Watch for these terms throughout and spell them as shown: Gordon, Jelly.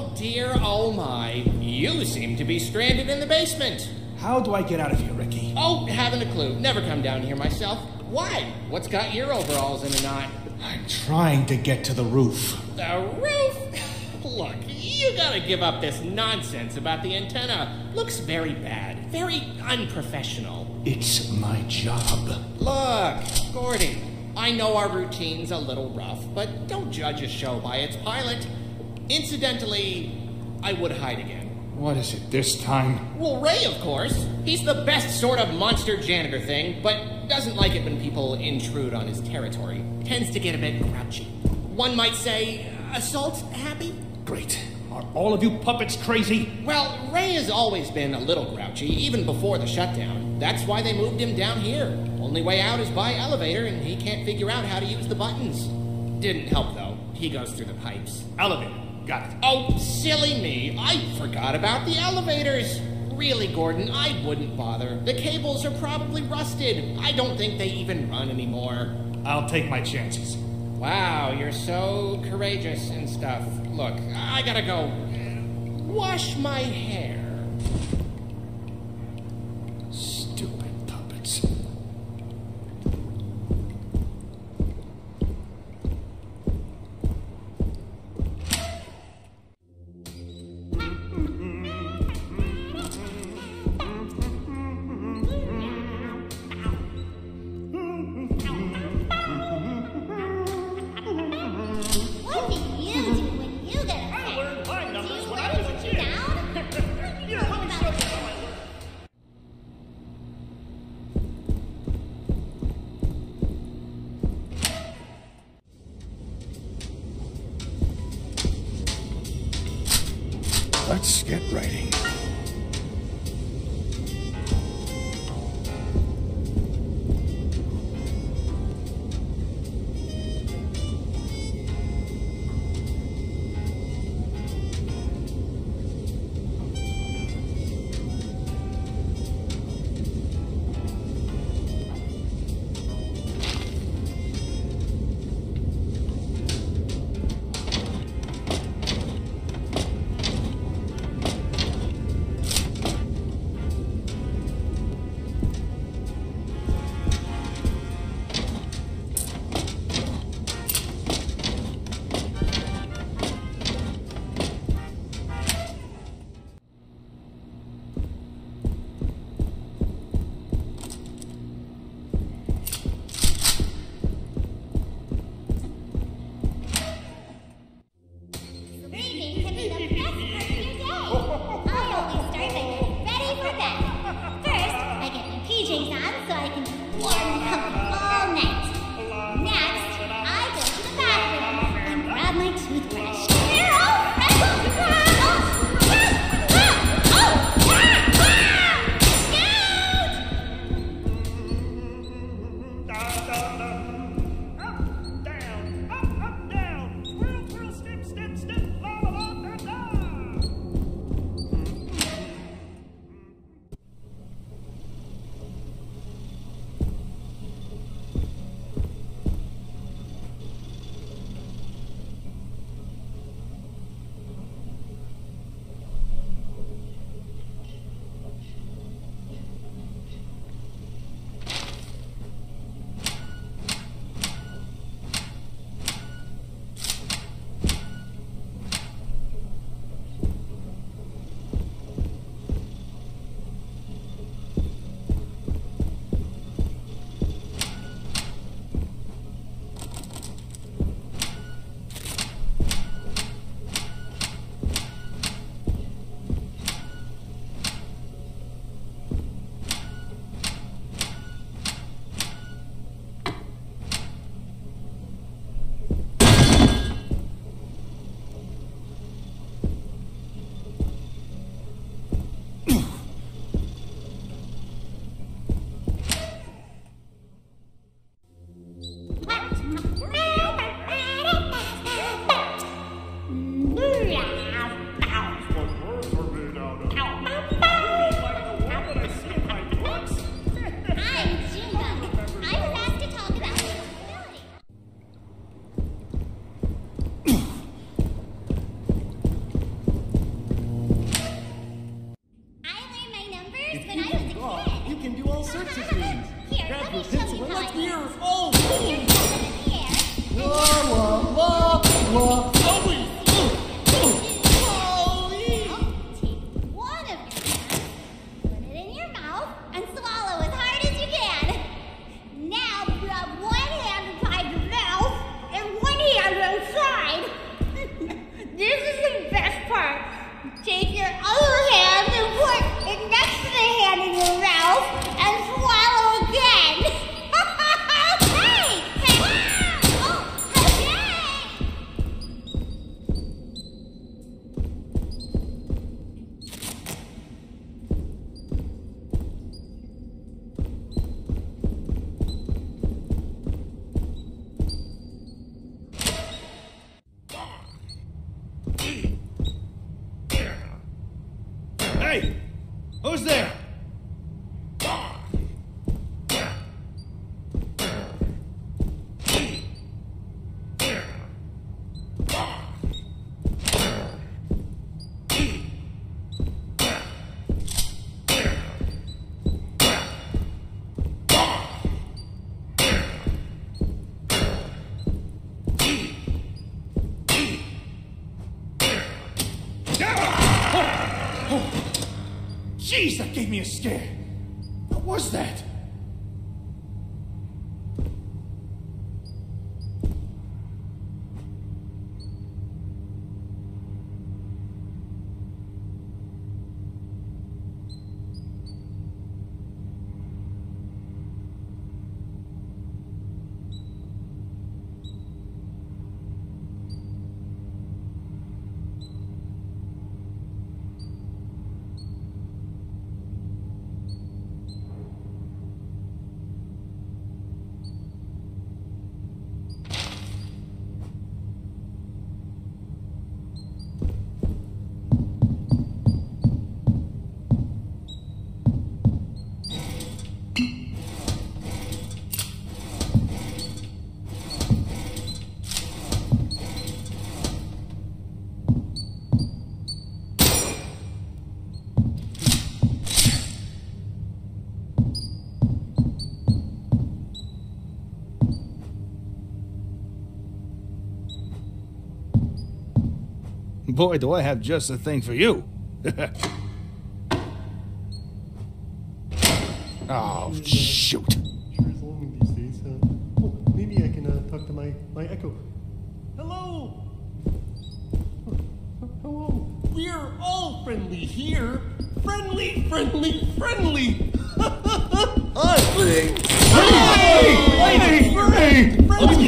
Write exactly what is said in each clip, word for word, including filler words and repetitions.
Oh dear, oh my. You seem to be stranded in the basement. How do I get out of here, Ricky? Oh, haven't a clue. Never come down here myself. Why? What's got your overalls in a knot? I'm trying to get to the roof. The roof? Look, you gotta give up this nonsense about the antenna. Looks very bad. Very unprofessional. It's my job. Look, Gordon, I know our routine's a little rough, but don't judge a show by its pilot. Incidentally, I would hide again. What is it this time? Well, Ray, of course. He's the best sort of monster janitor thing, but doesn't like it when people intrude on his territory. Tends to get a bit grouchy. One might say, assault happy? Great. Are all of you puppets crazy? Well, Ray has always been a little grouchy, even before the shutdown. That's why they moved him down here. Only way out is by elevator, and he can't figure out how to use the buttons. Didn't help, though. He goes through the pipes. Elevator. Got it. Oh, silly me. I forgot about the elevators. Really, Gordon, I wouldn't bother. The cables are probably rusted. I don't think they even run anymore. I'll take my chances. Wow, you're so courageous and stuff. Look, I gotta go wash my hair. Stupid puppets. Let's get writing. Hey! Who's there? Jeez, that gave me a scare. What was that? Boy, do I have just the thing for you. Oh, shoot. Sure is lonely these days. Uh, oh, maybe I can uh, talk to my, my echo. Hello! Hello! We're all friendly here. Friendly, friendly, friendly! Hi! Hey! Hey! Hey! Hey! Friendly!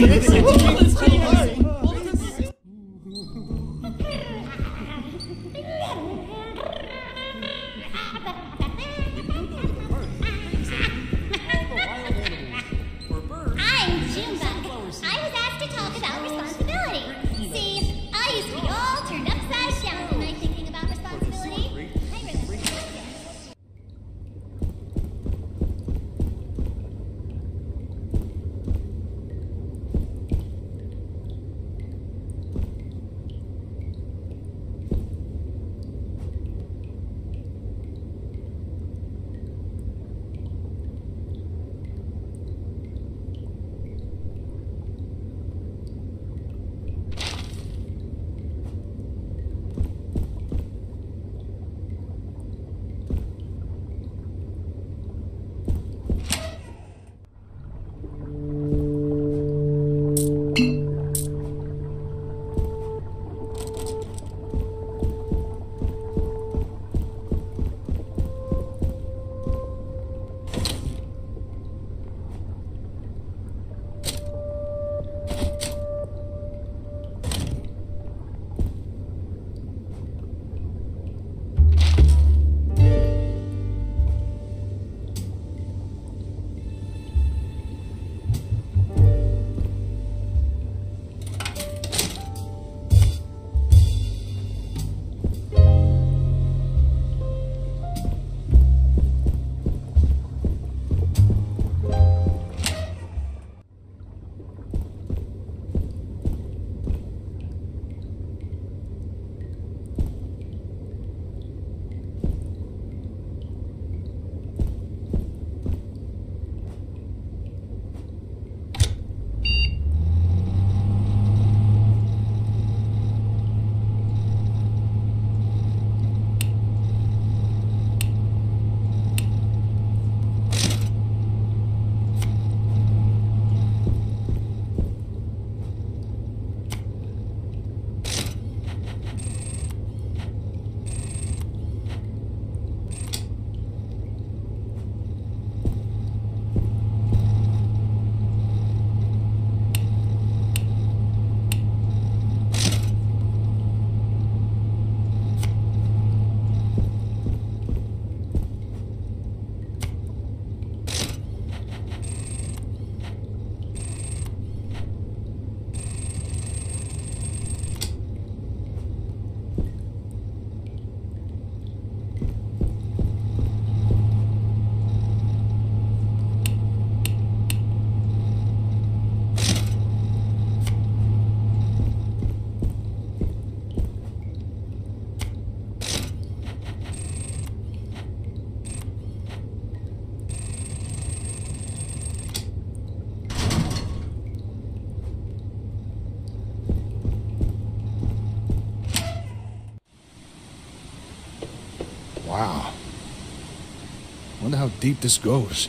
Wow. Wonder how deep this goes.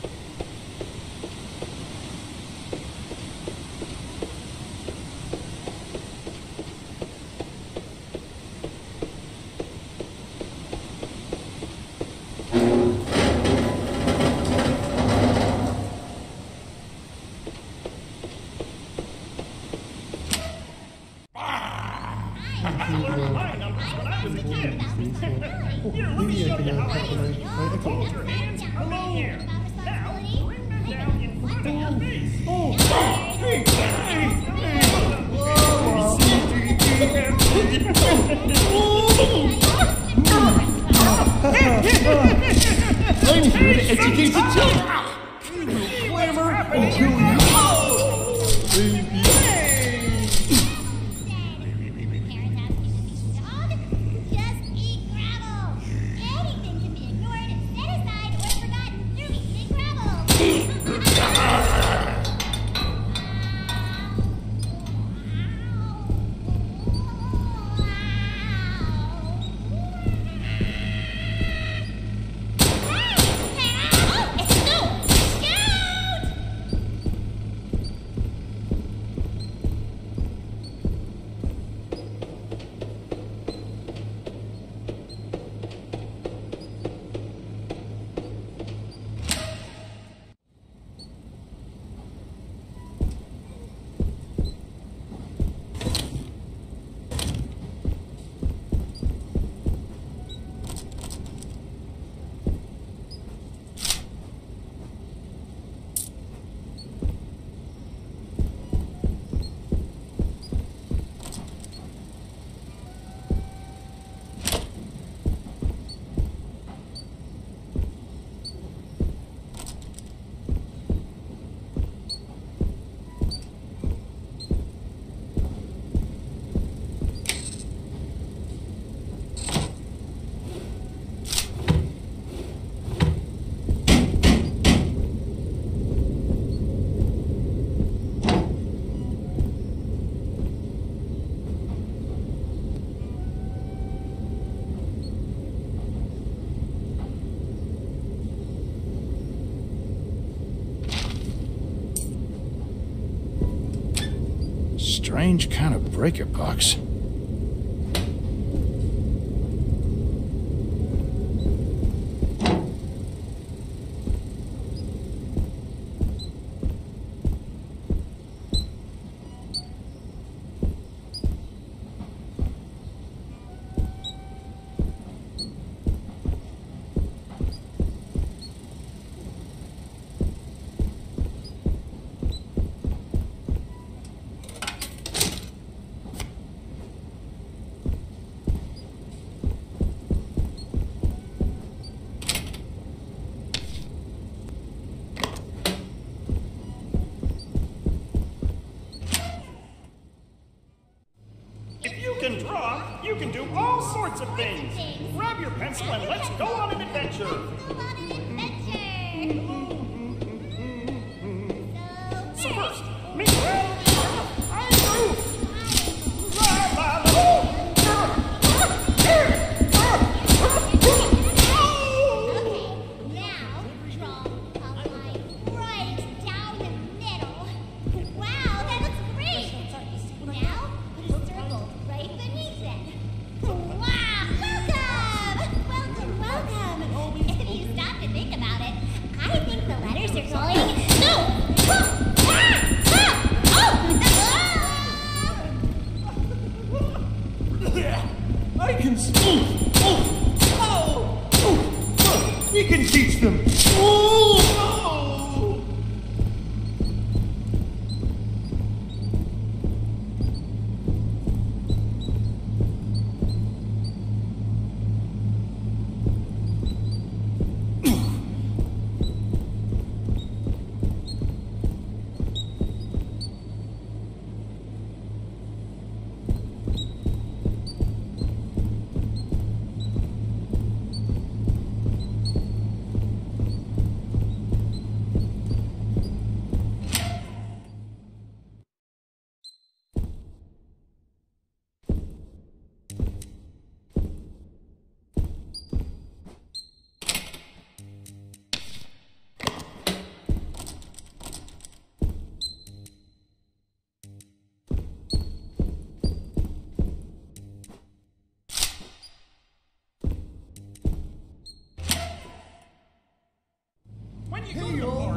Strange kind of breaker box.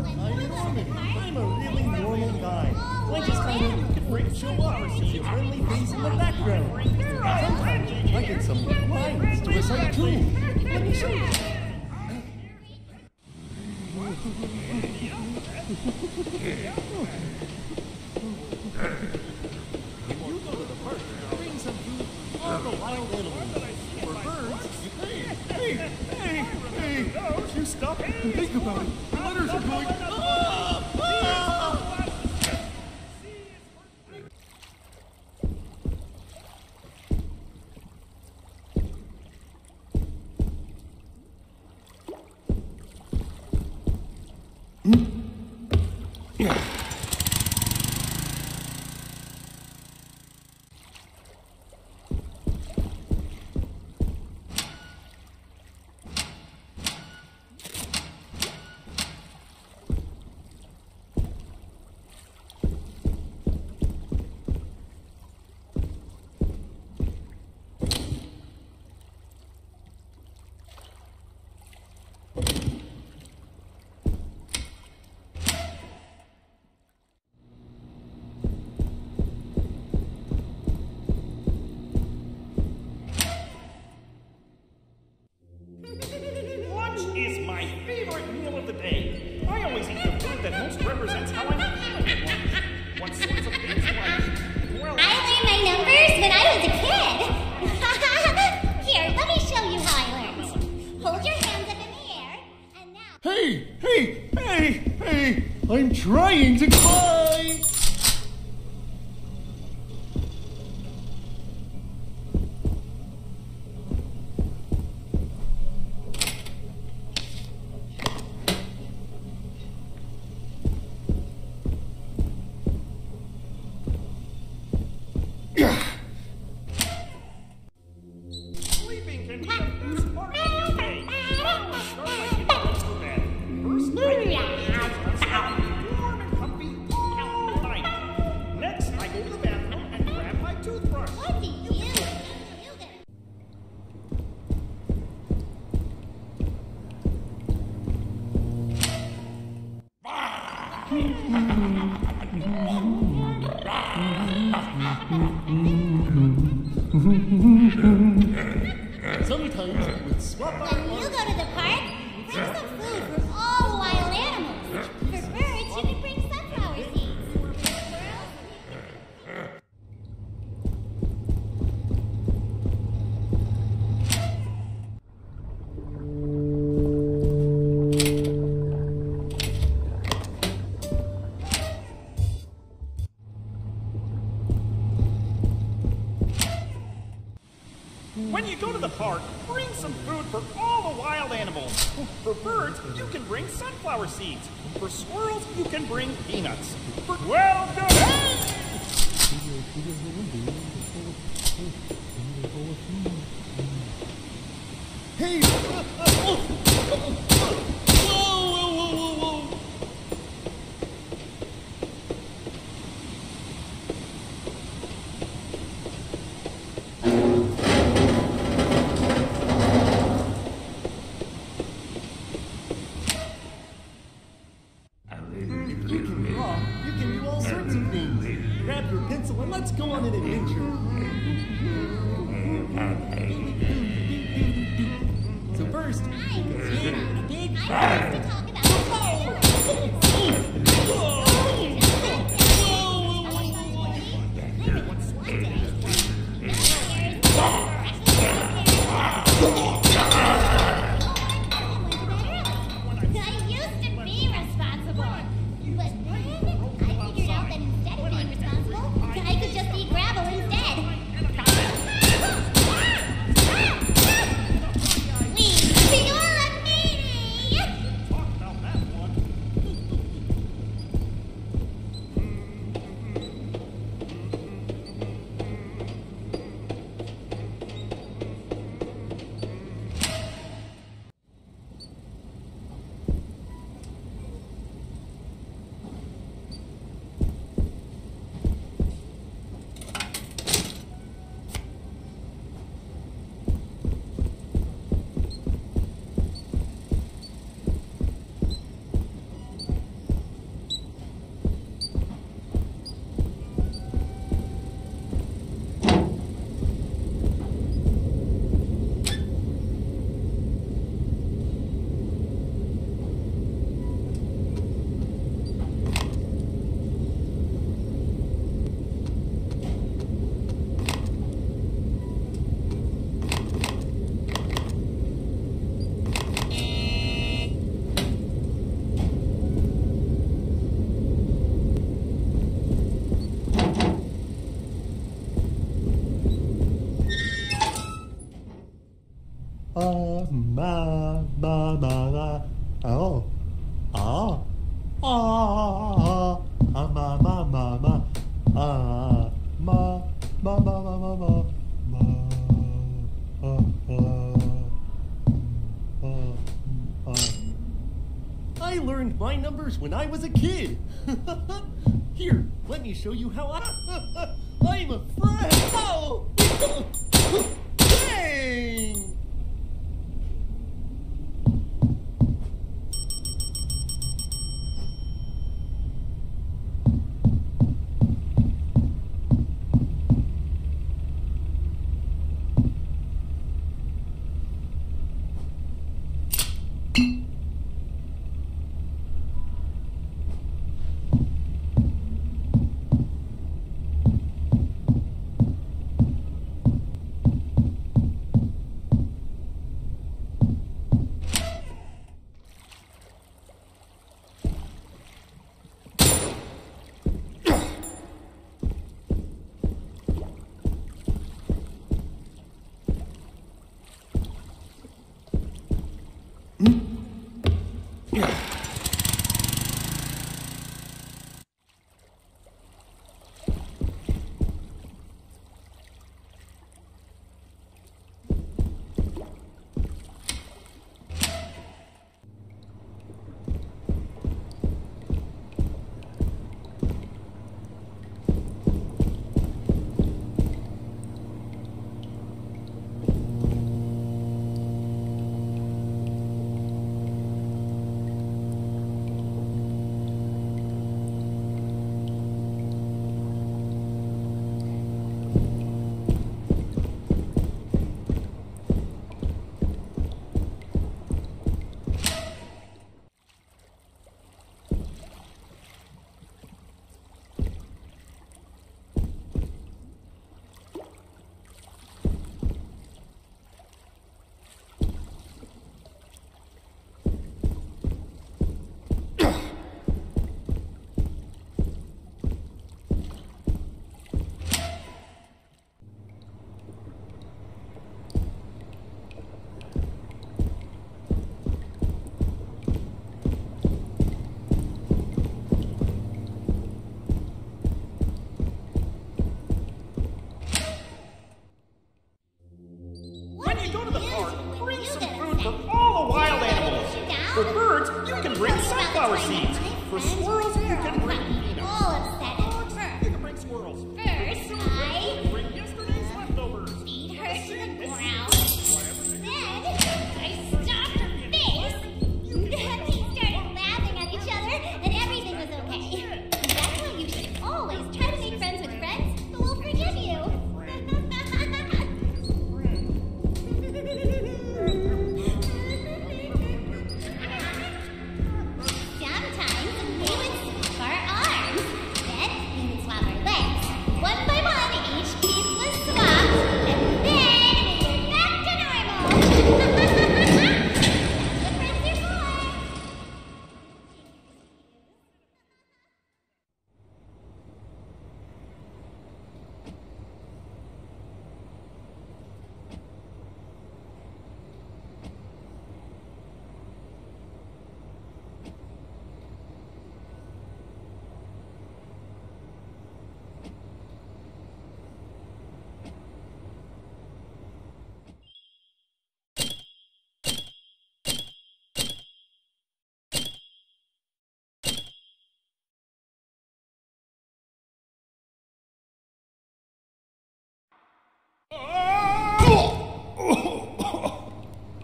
guy, you know, I mean, I'm a really normal guy. I just kind of can bring chill over and see a friendly face in the background. Sometimes I get some lines to recite too. Let me show you. If you go to the park, bring some food for the wild animals. For birds, hey, hey, hey, don't you stop and think about it. The letters are going up, up. Trying to climb! Sleeping can be a smart thing. First, I sometimes we'd swap out. When you go to the park, bring some food for all the wild animals. For birds, you can bring sunflower seeds. When you go to the park, bring some food for all the wild animals. For birds, you can bring sunflower seeds. For squirrels, you can bring peanuts. For well done. Hey! ah, ma, ma, ma, ma, oh, ah, ah, ah, ah, ma, ma, ma, ma, ah, ma, ma, ma, ma, ma, ma, ma, ah, ah, ah, ah. I learned my numbers when I was a kid. Here, let me show you how I. I'm a friend. Oh, dang!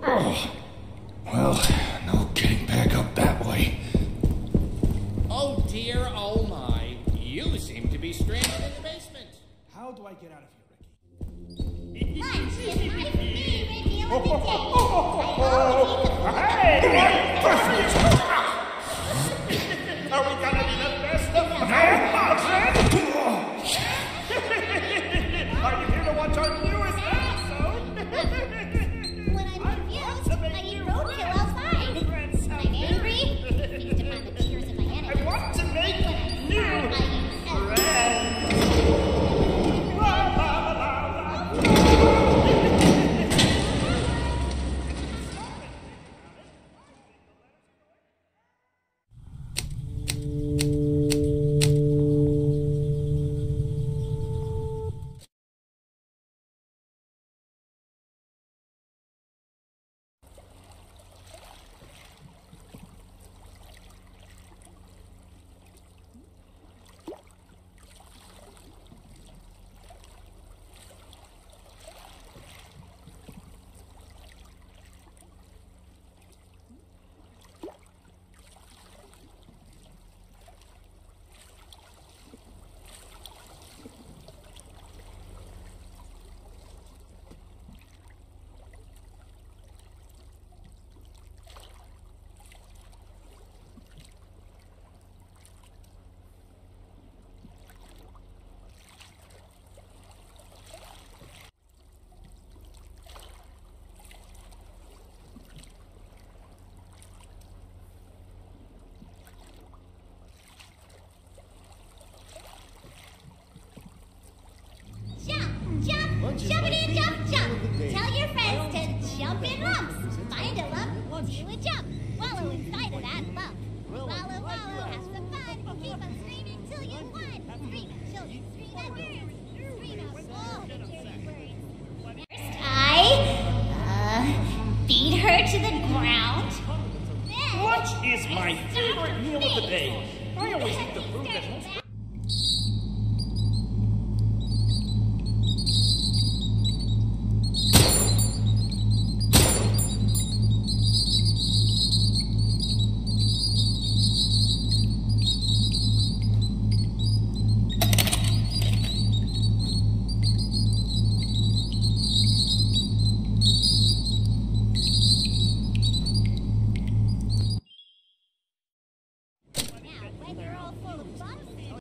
Well, no getting back up that way. Oh dear, oh my. You seem to be stranded in the basement. How do I get out of here, Ricky? Lunch is my favorite meal of the day. Hey! Are we gonna be the best of our lives? Are you here to watch our newest episode? game. Tell your friends to jump in lumps. Find a lump, do a jump. Wallow inside of that lump. Wallow, wallow, have some fun. Keep on screaming till you won. Scream at children, scream at birds. Scream out all the dirty words. First I, uh, beat her to the ground. Lunch is my favorite meal of the day. I always eat the food that